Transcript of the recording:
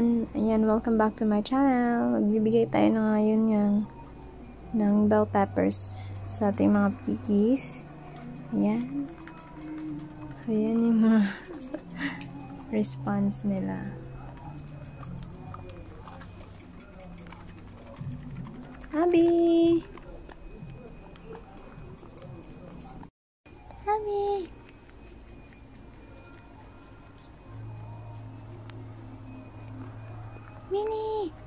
everyone! Ayan, welcome back to my channel! Magbibigay tayo na ngayon ng bell peppers sa ating mga pikis. Ayan. Ayan yung mga response nila. Abby! Abby! Minnie!